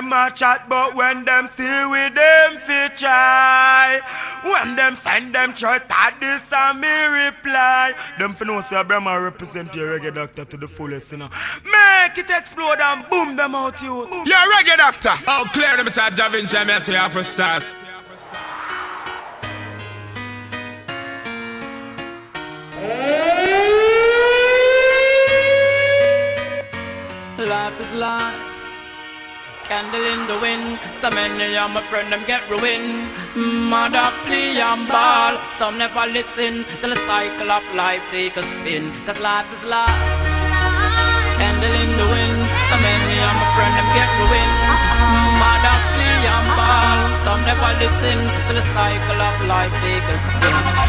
them a chat, but when them see with them fi try. When them send them chart at this a me reply. Them fi know say Brahma represent your reggae doctor to the fullest, you know. Make it explode and boom them out you. Your reggae doctor. Oh, clear them say Javin James we have for stars. Life is life, candle in the wind. So many of my friends them get ruined. Mother play and ball, some never listen. Till the cycle of life take a spin. Cause life is life, candle in the wind. So many of my friends them get ruined. Mother play and ball, some never listen. Till the cycle of life take a spin.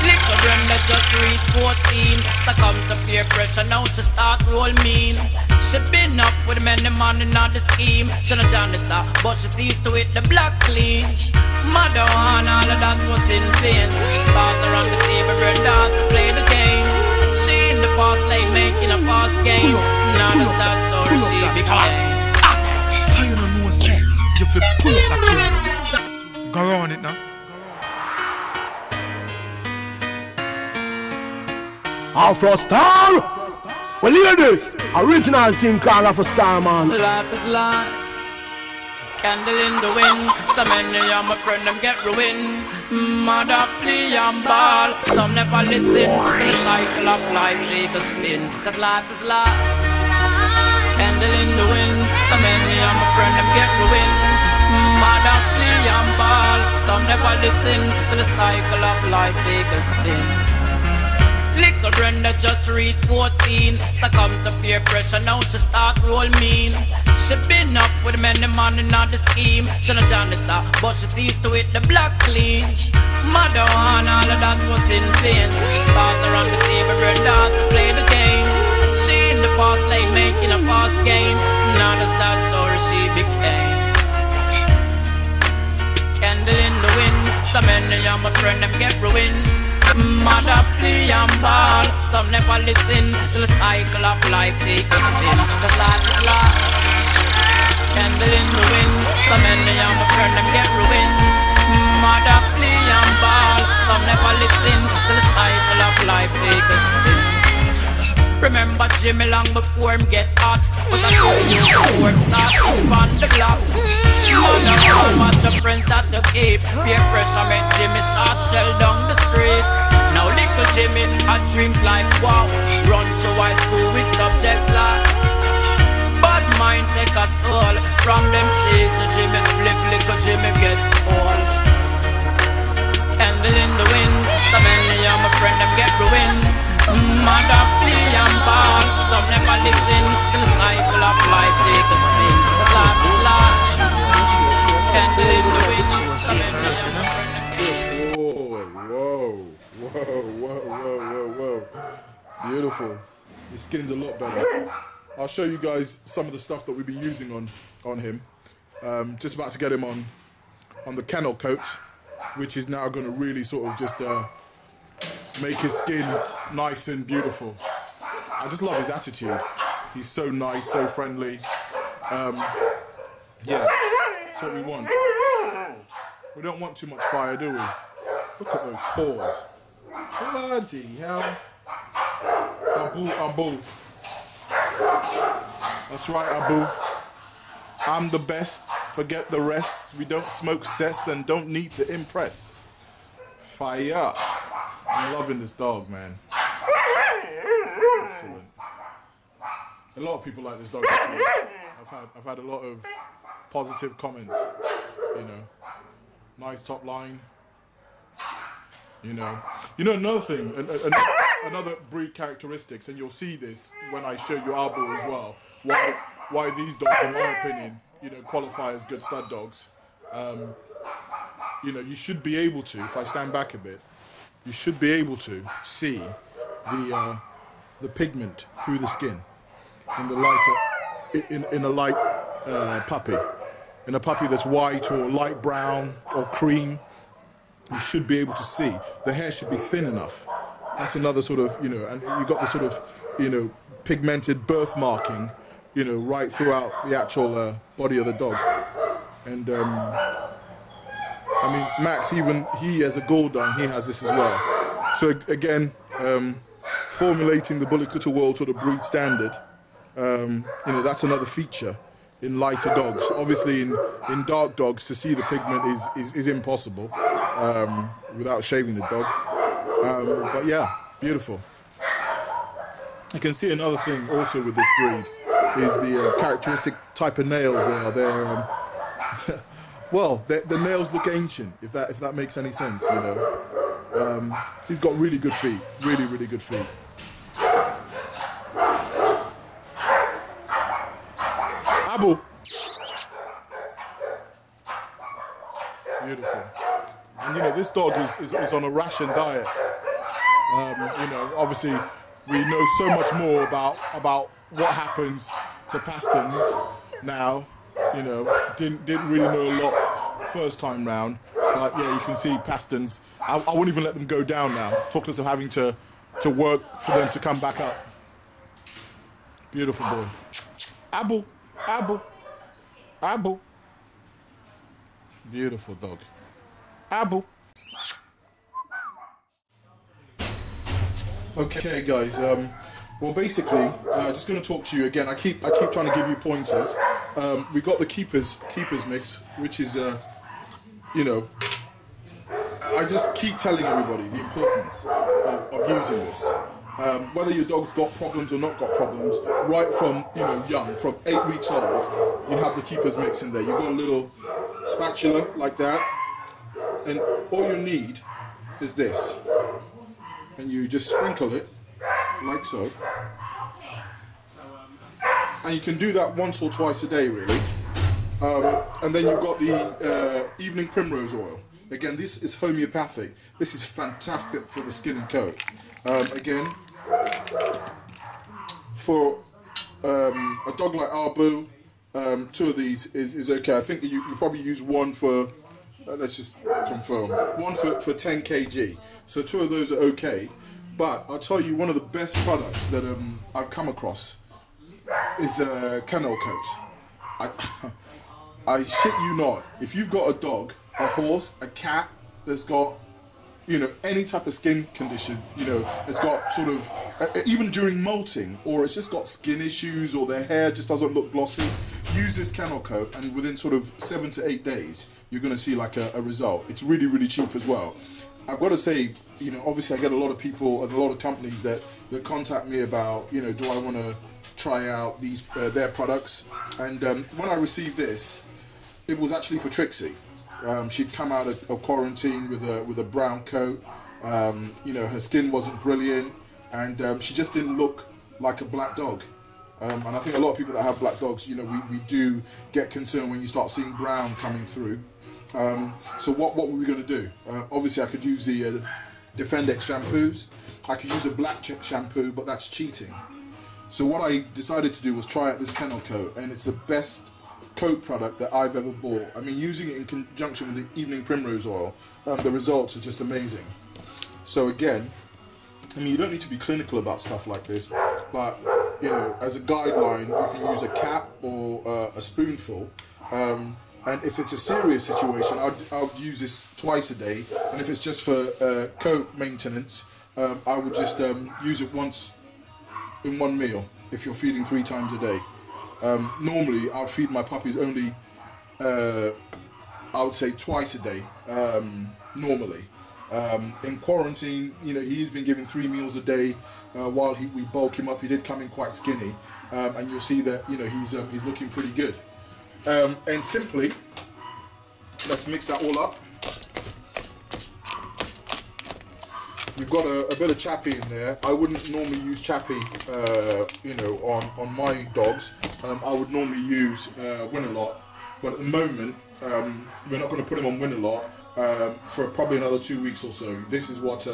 Little Grim that just reached 14, succumbed to peer pressure, now she start roll mean. She been up with many man in the scheme. She no janitor, but she sees to it the block clean. Mother and all of that was in vain. Pass around the table, burned out to play the game. She in the fast lane, making a fast game. Now the sad story she became. So you don't know what's said, you feel pull up that you. Go on it now. Afrostar! Well, hear this! Original thing called Afrostar, man. Life is life, candle in the wind. So many of my friends them get ruined. Mother play and ball, some never listen. The cycle of life take a spin. Cause life is life, candle in the wind. So many of my friends them get ruined. Mother play and ball, some never listen. The cycle of life take a spin. Little Brenda just reached 14, succumbed to peer pressure, now she start roll mean. She been up with many man in the scheme. She no janitor, but she sees to it the block clean. Mother and all of that was in vain. Pass around the table, Brenda to play the game. She in the fast lane, making a fast gain. Now the sad story she became. Candle in the wind, so many of my friends them get ruined. Mother play and ball, some never listen. Till the cycle of life takes in. Cause life is life, candle in the wind. So many of my friends them get ruined. Mother play and ball, some never listen. Till the cycle of life takes in. Remember Jimmy long before him get hot. But I told you before him start on the block. Mother, how much of friends that you keep. Peer pressure made Jimmy start shell down the street. Now little Jimmy had dreams like wow. Run to high school with subjects like bad mind take a toll. From them seas to Jimmy split, little Jimmy get old. Candle in the wind, so many of my friend them get ruined. Mother play and ball, some never listen. Till the cycle of life take a space. Slash, slash, candle in the wind, so many of my friend them get ruined. Whoa, whoa. Whoa, whoa, whoa, whoa, whoa. Beautiful. Your skin's a lot better. I'll show you guys some of the stuff that we've been using on him. Just about to get him on the Kennel Coat, which is now going to really sort of just make his skin nice and beautiful. I just love his attitude. He's so nice, so friendly. Yeah, that's what we want. We don't want too much fire, do we? Look at those paws. Bloody hell. Abu, Abu. That's right, Abu. I'm the best. Forget the rest. We don't smoke cess and don't need to impress. Fire. I'm loving this dog, man. Excellent. A lot of people like this dog, actually. I've had a lot of positive comments. You know. Nice top line. You know another thing, another breed characteristics, and you'll see this when I show you Abu as well. Why these dogs, in my opinion, qualify as good stud dogs. You should be able to. If I stand back a bit, you should be able to see the pigment through the skin in the lighter in a light puppy, in a puppy that's white or light brown or cream. You should be able to see. The hair should be thin enough. That's another sort of, and you've got the sort of, pigmented birthmarking you know, right throughout the actual body of the dog. And I mean, Max, even he as a Golden, he has this as well. So again, formulating the Bully Kutta world to the breed standard, you know, that's another feature in lighter dogs. Obviously, in dark dogs, to see the pigment is impossible without shaving the dog. But yeah, beautiful. You can see another thing also with this breed is the characteristic type of nails they are. They're, well, the nails look ancient, if that makes any sense, you know. He's got really good feet, really, really good feet. Abu. Beautiful. And you know, this dog is on a ration diet. You know, obviously, we know so much more about what happens to Pastons now. You know, didn't really know a lot first time round, but yeah, you can see Pastons. I wouldn't even let them go down now. Talk to us of having to work for them to come back up. Beautiful boy. Abu, Abu, Abu. Beautiful dog. Abu. Okay, guys. Well, basically, just going to talk to you again. I keep trying to give you pointers. We got the keepers mix, which is, you know, I just keep telling everybody the importance of using this. Whether your dog's got problems or not got problems, right from, you know, young, from 8 weeks old, you have the keepers mix in there. You've got a little spatula like that, and all you need is this, and you just sprinkle it like so. And you can do that once or twice a day, really. And then you've got the Evening Primrose Oil. Again, this is homeopathic. This is fantastic for the skin and coat. Again, for a dog like Abu, two of these is okay. I think you probably use one for, let's just confirm, one for 10 kg. So two of those are okay. But I'll tell you, one of the best products that I've come across is Kennel Coat. I shit you not, if you've got a dog, a horse, a cat that's got, you know, any type of skin condition, you know, it's got sort of, even during molting, or it's just got skin issues, or their hair just doesn't look glossy, use this Kennel Coat, and within sort of 7 to 8 days, you're going to see like a result. It's really, really cheap as well. I've got to say, you know, obviously I get a lot of people and a lot of companies that contact me about, you know, do I want to try out these their products, and when I received this, it was actually for Trixie. She'd come out of quarantine with a brown coat. You know, her skin wasn't brilliant, and she just didn't look like a black dog. And I think a lot of people that have black dogs, you know, we do get concerned when you start seeing brown coming through. So what were we going to do? Obviously I could use the Defendex shampoos. I could use a black shampoo, but that's cheating. So what I decided to do was try out this Kennel Coat, and it's the best coat product that I've ever bought. I mean, using it in conjunction with the Evening Primrose Oil, the results are just amazing. So again, I mean, you don't need to be clinical about stuff like this, but, you know, as a guideline, you can use a cap or a spoonful. And if it's a serious situation, I'd use this twice a day. And if it's just for coat maintenance, I would just use it once in one meal if you're feeding 3 times a day. Normally I'd feed my puppies only I would say twice a day normally. In quarantine, you know, he's been given 3 meals a day while we bulk him up. He did come in quite skinny, and you'll see that, you know, he's looking pretty good. And simply, let's mix that all up. We've got a bit of Chappie in there. I wouldn't normally use Chappie, you know, on my dogs. I would normally use Winalot, but at the moment, we're not going to put him on Winalot for probably another 2 weeks or so. This is what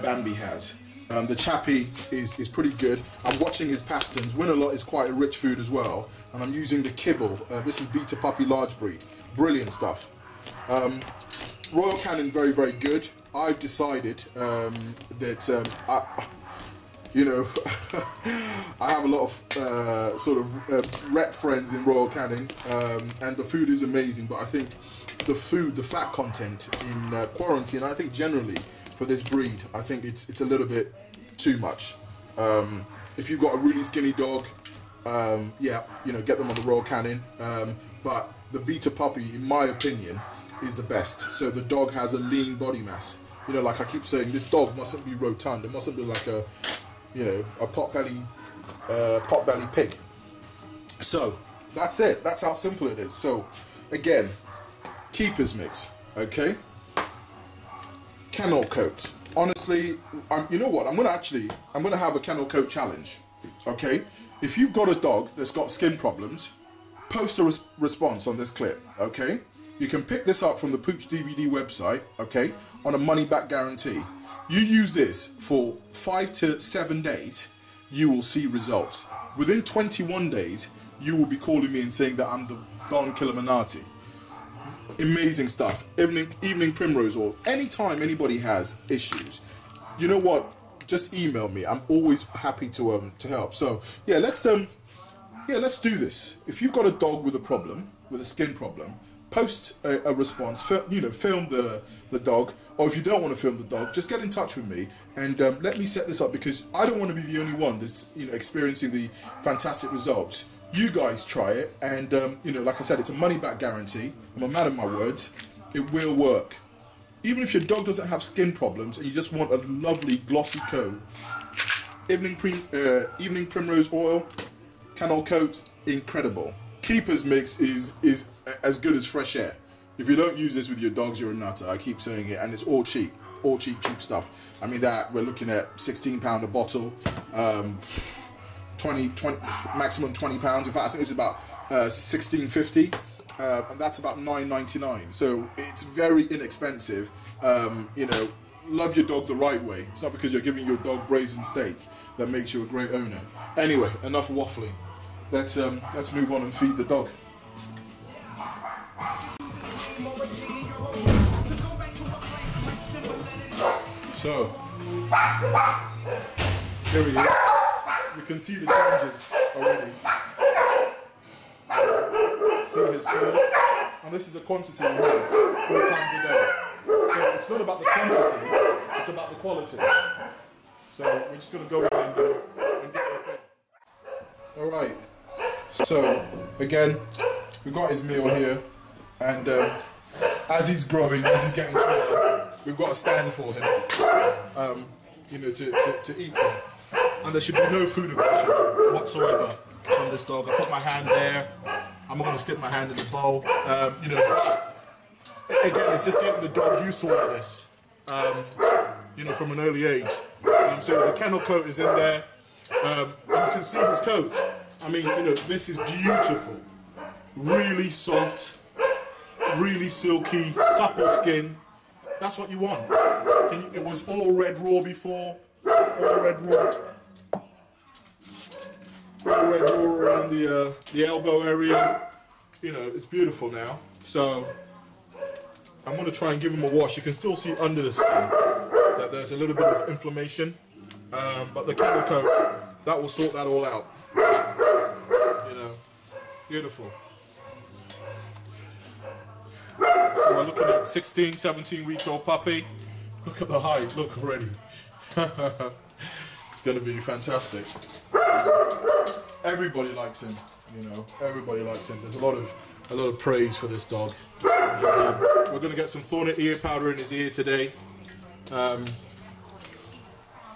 Bambi has. The Chappie is pretty good. I'm watching his Pastons. Winalot is quite a rich food as well, and I'm using the kibble. This is Beta Puppy Large Breed. Brilliant stuff. Royal Canin, very, very good. I've decided that you know, I have a lot of rep friends in Royal Canin, and the food is amazing, but I think the food, the fat content in quarantine, I think generally for this breed, I think it's a little bit too much. If you've got a really skinny dog, yeah, you know, get them on the Royal Canin, but the Beta Puppy, in my opinion, is the best. So the dog has a lean body mass. You know, like I keep saying, this dog mustn't be rotund. It mustn't be like a, you know, a pot belly pig. So that's it. That's how simple it is. So again, Keepers Mix, okay? Kennel Coat. Honestly, you know what? I'm gonna have a Kennel Coat challenge, okay? If you've got a dog that's got skin problems, post a response on this clip, okay? You can pick this up from the Pooch DVD website, okay, on a money-back guarantee. You use this for 5 to 7 days, you will see results. Within 21 days, you will be calling me and saying that I'm the Don Kilimanati. Amazing stuff. Evening Primrose Oil. Anytime anybody has issues, you know what? Just email me. I'm always happy to help. So yeah, let's do this. If you've got a dog with a problem, with a skin problem, post a response, you know, film the dog, or if you don't want to film the dog, just get in touch with me and let me set this up, because I don't want to be the only one that's, you know, experiencing the fantastic results. You guys try it, and you know, like I said, it's a money-back guarantee. I'm a man of my words. It will work. Even if your dog doesn't have skin problems and you just want a lovely glossy coat, Evening Primrose Oil, Kennel Coat, incredible. Keepers Mix is as good as fresh air. If you don't use this with your dogs, you're a nutter. I keep saying it, and it's all cheap stuff. I mean, that we're looking at £16 a bottle, 20 maximum £20. In fact, I think it's about £16.50, and that's about £9.99. So it's very inexpensive. You know, love your dog the right way. It's not because you're giving your dog braised steak that makes you a great owner. Anyway, enough waffling. Let's move on and feed the dog. So, here we go. You can see the changes already. See his pearls. And this is a quantity he has 4 times a day. So it's not about the quantity, it's about the quality. So we're just going to go in and get the thing. Alright. So, again, we've got his meal here. And as he's growing, as he's getting smaller, we've got a stand for him, you know, to eat from. And there should be no food aggression whatsoever from this dog. I put my hand there. I'm not going to stick my hand in the bowl. You know, again, it's just getting the dog used to all of this, you know, from an early age. So the Kennel Coat is in there. You can see his coat. I mean, you know, this is beautiful. Really soft, really silky, supple skin. That's what you want. It was all red raw before, all red raw around the elbow area. You know, it's beautiful now. So I'm gonna try and give him a wash. You can still see under the skin that there's a little bit of inflammation, but the Kennel Coat, that will sort that all out. You know, beautiful. So we're looking at 16, 17-week-old puppy. Look at the height, look already. It's going to be fantastic. Everybody likes him, you know, everybody likes him. There's a lot of praise for this dog. We're going to get some Thornit ear powder in his ear today.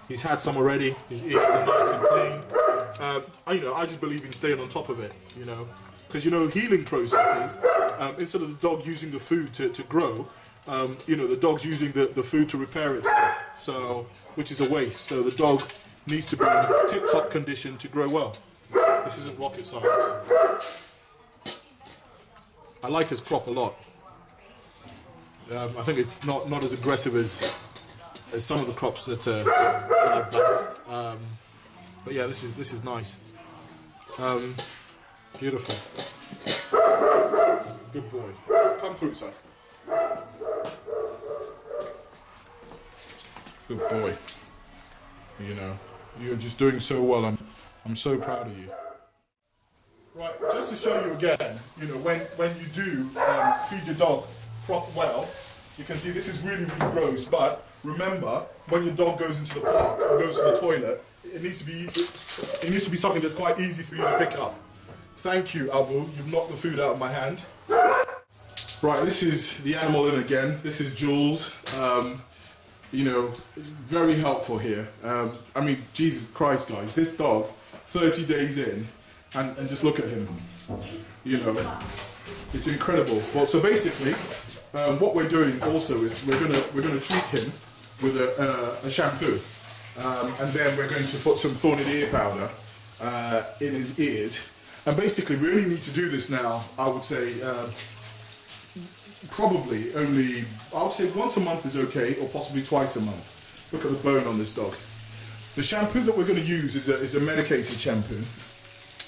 He's had some already. His ears are nice and clean. You know, I just believe in staying on top of it, you know. Because, you know, healing processes, instead of the dog using the food to grow, you know, the dog's using the food to repair itself, so, which is a waste. So the dog needs to be in tip-top condition to grow well. This isn't rocket science. I like his crop a lot. I think it's not as aggressive as some of the crops that I've done. But yeah, this is nice. Beautiful. Good boy. Come through, son. Good boy. You know, You're just doing so well. I'm so proud of you. Right, just to show you again, you know, when you do feed your dog well, you can see this is really, really gross, but remember, when your dog goes into the park, goes to the toilet, it needs to be something that's quite easy for you to pick up. Thank you, Abu. You've knocked the food out of my hand. Right, this is the animal in again. This is Jules. You know, very helpful here. I mean, Jesus Christ, guys, this dog, 30 days in, and just look at him. You know, it's incredible. Well, so basically, what we're doing also is we're gonna treat him with a shampoo, and then we're going to put some Thornit ear powder in his ears. And basically, we only need to do this now, I would say, probably only, I would say once a month is okay, or possibly twice a month. Look at the bone on this dog. The shampoo that we're going to use is a medicated shampoo.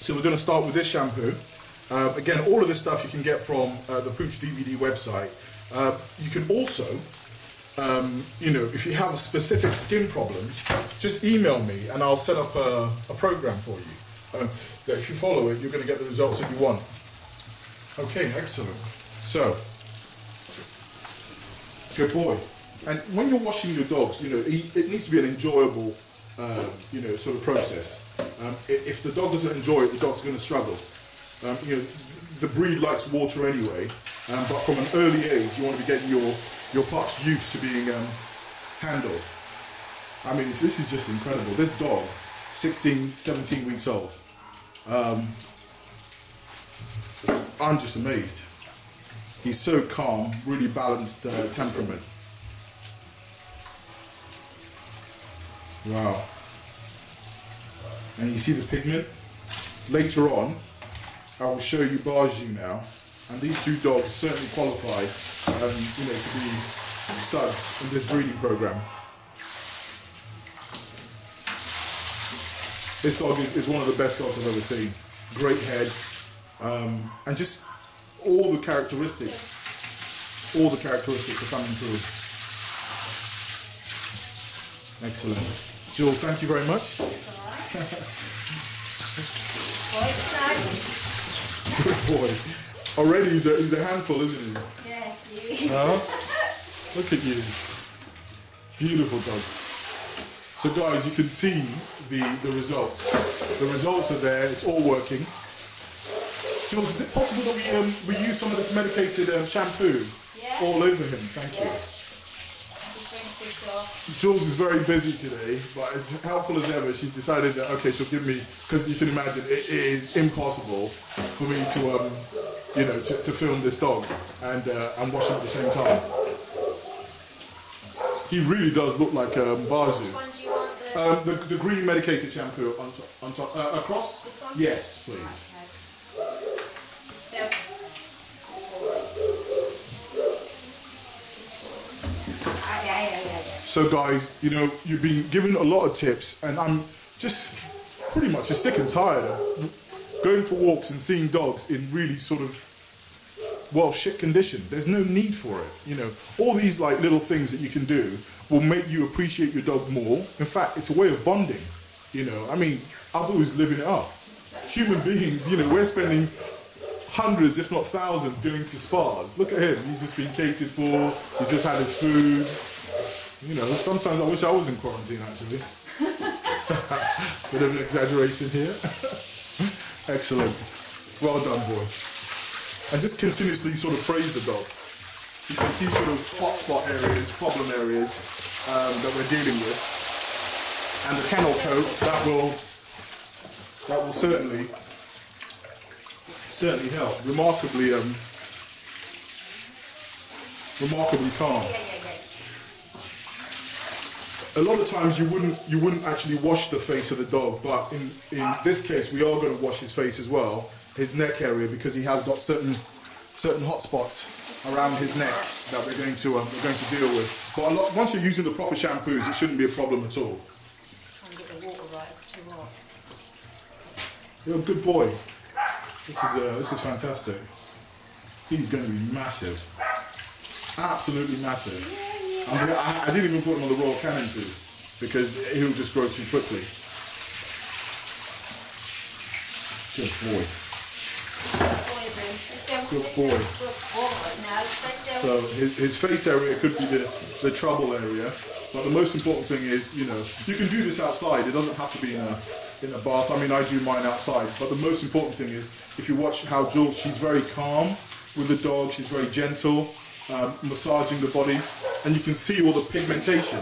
So we're going to start with this shampoo. Again, all of this stuff you can get from the Pooch DVD website. You can also, you know, if you have specific skin problems, just email me and I'll set up a program for you. That if you follow it, you're going to get the results that you want. Okay, excellent. So, good boy. And when you're washing your dogs, you know, it needs to be an enjoyable, you know, sort of process. If the dog doesn't enjoy it, the dog's going to struggle. You know, the breed likes water anyway, but from an early age, you want to be getting your pups used to being handled. I mean, this is just incredible. This dog, 16, 17 weeks old. I'm just amazed. He's so calm, really balanced temperament. Wow. And you see the pigment? Later on, I will show you Baju now, and these two dogs certainly qualify, you know, to be studs in this breeding program. This dog is one of the best dogs I've ever seen. Great head, and just all the characteristics are coming through. Excellent. Jules, thank you very much. Good boy. Already he's a handful, isn't he? Yes, he is. Look at you. Beautiful dog. So guys, you can see the results. The results are there, it's all working. Jules, is it possible that we use some of this medicated shampoo all over him? Thank you. Jules is very busy today, but as helpful as ever, she's decided that, okay, she'll give me, because you can imagine, it is impossible for me to, you know, to film this dog and wash him at the same time. He really does look like Baju. The green medicated shampoo on top across? This one? Yes, please. So guys, you know, you've been given a lot of tips, and I'm just pretty much just sick and tired of going for walks and seeing dogs in really sort of, well, shit condition. There's no need for it, you know. All these like little things that you can do will make you appreciate your dog more. In fact, it's a way of bonding, you know. I mean, Abu is living it up. Human beings, you know, we're spending hundreds, if not thousands, going to spas. Look at him, he's just been catered for, he's just had his food. You know, sometimes I wish I was in quarantine, actually. Bit of an exaggeration here. Excellent. Well done, boy. And just continuously sort of praise the dog. You can see sort of hotspot areas, problem areas that we're dealing with. And the kennel coat, that will certainly help. Remarkably calm. A lot of times you wouldn't actually wash the face of the dog, but in this case we are going to wash his face as well, his neck area, because he has got certain hot spots around his neck that we're going to deal with. But once you're using the proper shampoos, it shouldn't be a problem at all. Can't get the water right; it's too hot. You're a good boy. This is fantastic. He's going to be massive, absolutely massive. I didn't even put him on the Royal Canin food because he'll just grow too quickly. Good boy. Good boy. So his face area could be the trouble area, but the most important thing is, you know, you can do this outside. It doesn't have to be in a bath. I mean, I do mine outside, but the most important thing is, if you watch how Jules, she's very calm with the dog. She's very gentle, massaging the body, and you can see all the pigmentation.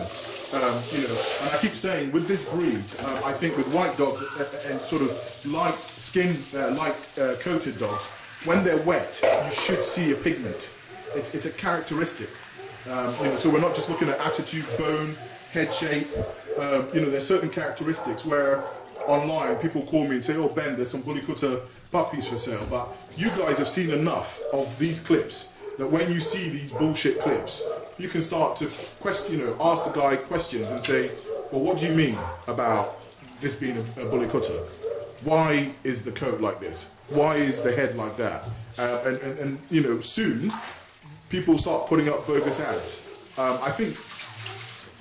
You know, and I keep saying with this breed, I think with white dogs and sort of light skin, light coated dogs, when they're wet, you should see a pigment. It's a characteristic. You know, so we're not just looking at attitude, bone, head shape. You know, there's certain characteristics where online people call me and say, "Oh Ben, there's some Bully Kutta puppies for sale." But you guys have seen enough of these clips that when you see these bullshit clips, you can start to question, you know, ask the guy questions and say, "Well, what do you mean about this being a Bully Kutta? Why is the coat like this? Why is the head like that?" And you know, soon people start putting up bogus ads. I think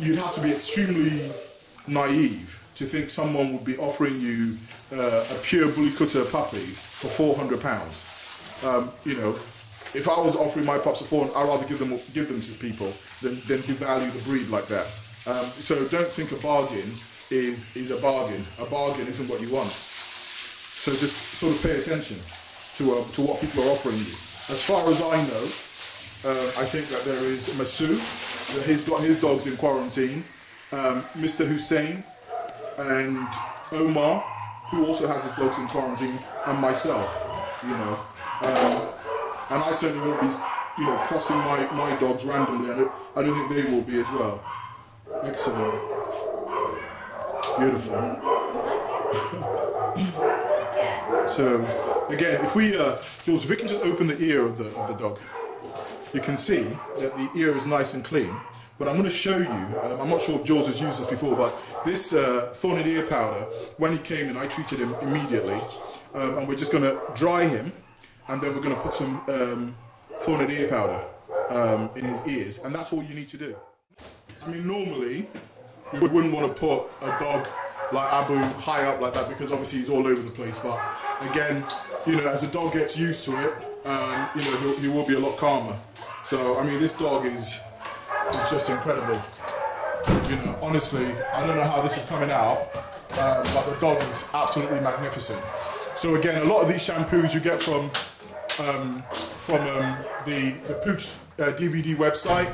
you'd have to be extremely naive to think someone would be offering you a pure Bully Kutta puppy for £400. You know, if I was offering my pups a £400, I'd rather give them to people than devalue the breed like that. So don't think a bargain is a bargain. A bargain isn't what you want. So just sort of pay attention to what people are offering you. As far as I know, I think that there is Masood, that he's got his dogs in quarantine, Mr. Hussein, and Omar, who also has his dogs in quarantine, and myself, you know. And I certainly won't be, you know, crossing my dogs randomly. I don't think they will be as well. Excellent. Beautiful. So, again, if we, Jules, if we can just open the ear of the dog, you can see that the ear is nice and clean. But I'm going to show you, I'm not sure if Jules has used this before, but this Thornit ear powder, when he came in, I treated him immediately. And we're just going to dry him, and then we're going to put some Thornit ear powder in his ears. And that's all you need to do. I mean, normally, we wouldn't want to put a dog like Abu high up like that, because obviously he's all over the place. But again, you know, as the dog gets used to it, you know, he will be a lot calmer. So, I mean, this dog is... it's just incredible, you know, honestly, I don't know how this is coming out, but the dog is absolutely magnificent. So again, a lot of these shampoos you get from the Pooch DVD website.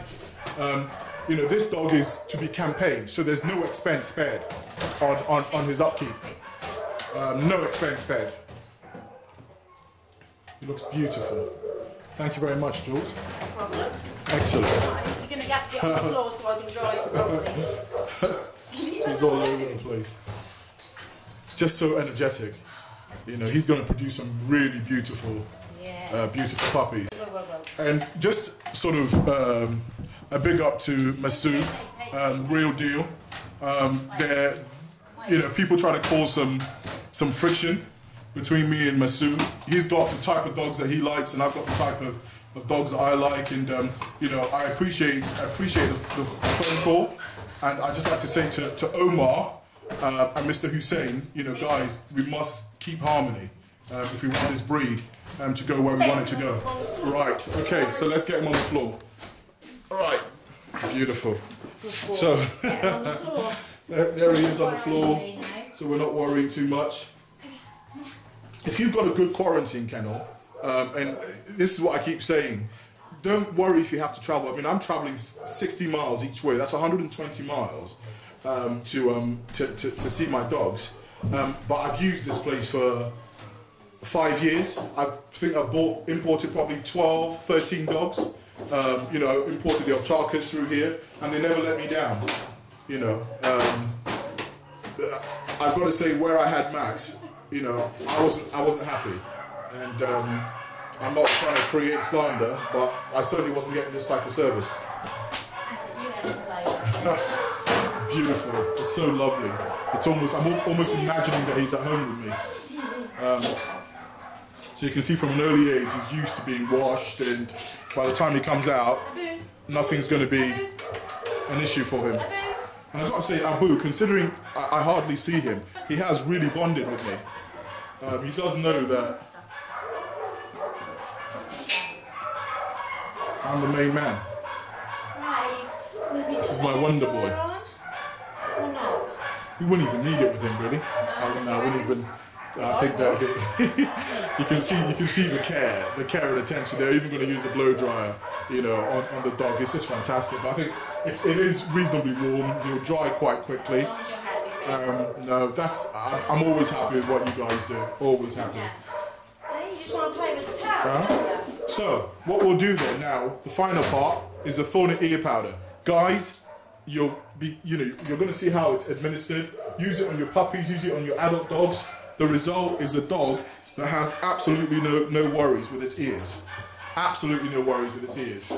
You know, this dog is to be campaigned, so there's no expense spared on his upkeep, no expense spared. He looks beautiful. Thank you very much, Jules. No problem. Excellent. Have to get on the floor so I can dry it properly. He's all over the place. Just so energetic. You know, he's going to produce some really beautiful, beautiful puppies. And just sort of a big up to Masood, real deal. There, you know, people try to cause some friction between me and Masood. He's got the type of dogs that he likes, and I've got the type of dogs that I like, and you know, I appreciate the phone call, and I just like to say to Omar and Mr. Hussein, you know, guys, we must keep harmony if we want this breed to go where we want it to go. Right. Okay. So let's get him on the floor. All right. Beautiful. So there he is on the floor. So we're not worrying too much. If you've got a good quarantine kennel. And this is what I keep saying, don't worry if you have to travel. I mean, I'm traveling 60 miles each way. That's 120 miles to see my dogs. But I've used this place for 5 years. I think I've imported probably 12, 13 dogs. You know, imported the Ovcharkas through here, and they never let me down. You know, I've got to say, where I had Max, you know, I wasn't happy. And I'm not trying to create slander, but I certainly wasn't getting this type of service. Beautiful. It's so lovely. It's almost, I'm almost imagining that he's at home with me. So you can see from an early age, he's used to being washed, and by the time he comes out, nothing's going to be an issue for him. And I've got to say, Abu, considering I hardly see him, he has really bonded with me. He does know that I'm the main man. This is my Wonder Boy. He wouldn't even need it with him, really. I wouldn't even. I think that you can see the care and attention. They're even going to use the blow dryer, you know, on the dog. It's just fantastic. But I think it is reasonably warm. You'll dry quite quickly. No, that's. I'm always happy with what you guys do. Always happy. You just want to play with the towel. So what we'll do then now, the final part is the Thornit ear powder, guys. You're going to see how it's administered. Use it on your puppies. Use it on your adult dogs. The result is a dog that has absolutely no worries with its ears. Absolutely no worries with its ears.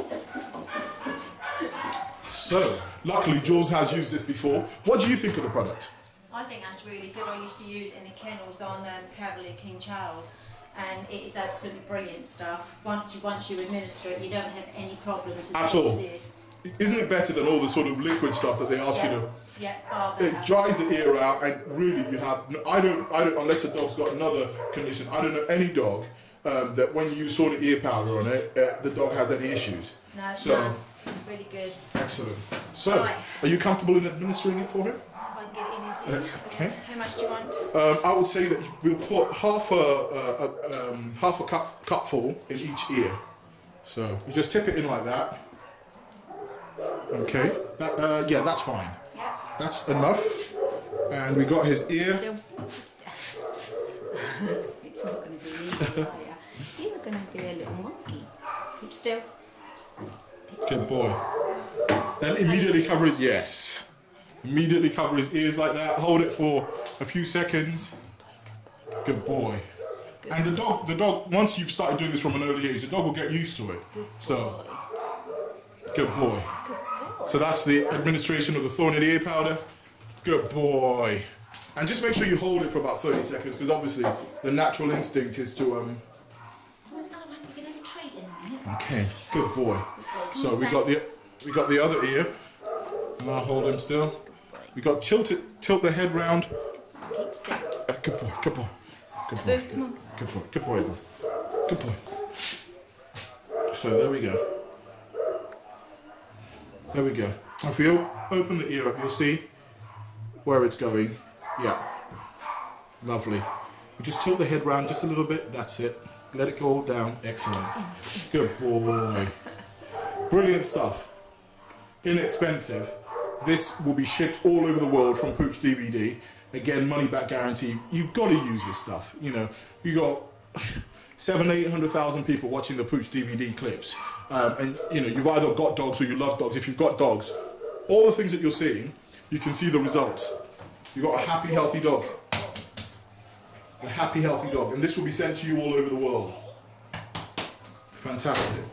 So, luckily Jules has used this before. What do you think of the product? I think that's really good. I used to use it in the kennels on Cavalier King Charles, and it is absolutely brilliant stuff. Once you administer it, you don't have any problems with at all. Ears. Isn't it better than all the sort of liquid stuff that they ask you to? Yeah, far better. It dries the ear out, and really, you have. I don't. Unless the dog's got another condition, I don't know any dog that when you use sort of ear powder on it, the dog has any issues. No, so no, it's really good. Excellent. So, right. Are you comfortable in administering it for him? I can get in his ear. Okay. How much do you want? I would say that we'll put half a cupful in each ear. So you just tip it in like that. Okay. That, yeah, that's fine. That's enough, and we got his ear. It's not going to be easy. You're going to be a little monkey. Keep still. Good boy. Then immediately cover his yes. Immediately cover his ears like that. Hold it for a few seconds. Good boy. And the dog. Once you've started doing this from an early age, the dog will get used to it. So, good boy. So that's the administration of the Thornit ear powder. Good boy. And just make sure you hold it for about 30 seconds, because obviously the natural instinct is to... Okay, good boy. So we got the other ear. And I'll hold him still. We got tilt the head round. Good boy, good boy. Good boy, good boy, good boy, good boy. Good boy. So there we go. There we go. If you open the ear up, you'll see where it's going. Yeah. Lovely. We just tilt the head round just a little bit. That's it. Let it go all down. Excellent. Good boy. Brilliant stuff. Inexpensive. This will be shipped all over the world from Pooch DVD. Again, money back guarantee. You've got to use this stuff. You know, you got 700,000 to 800,000 people watching the Pooch DVD clips. And you know, you've either got dogs or you love dogs. If you've got dogs, all the things that you're seeing, you can see the results. You've got a happy, healthy dog. A happy, healthy dog. And this will be sent to you all over the world. Fantastic.